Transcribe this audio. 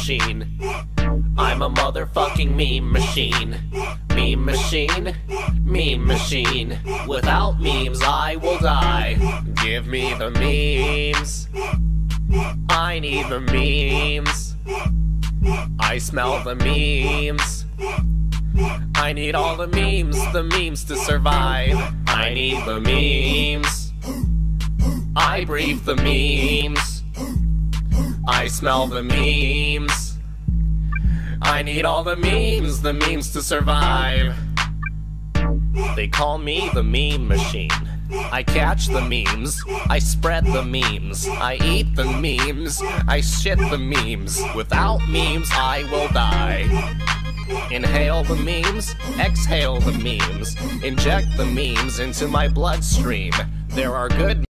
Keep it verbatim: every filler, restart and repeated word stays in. machine. I'm a motherfucking meme machine. Meme machine, meme machine. Without memes, I will die. Give me the memes. I need the memes. I smell the memes. I need all the memes, the memes to survive. I need the memes. I breathe the memes. I smell the memes. I need all the memes, the memes to survive. They call me the meme machine. I catch the memes, I spread the memes, I eat the memes, I shit the memes. Without memes, I will die. Inhale the memes, exhale the memes, inject the memes into my bloodstream. There are good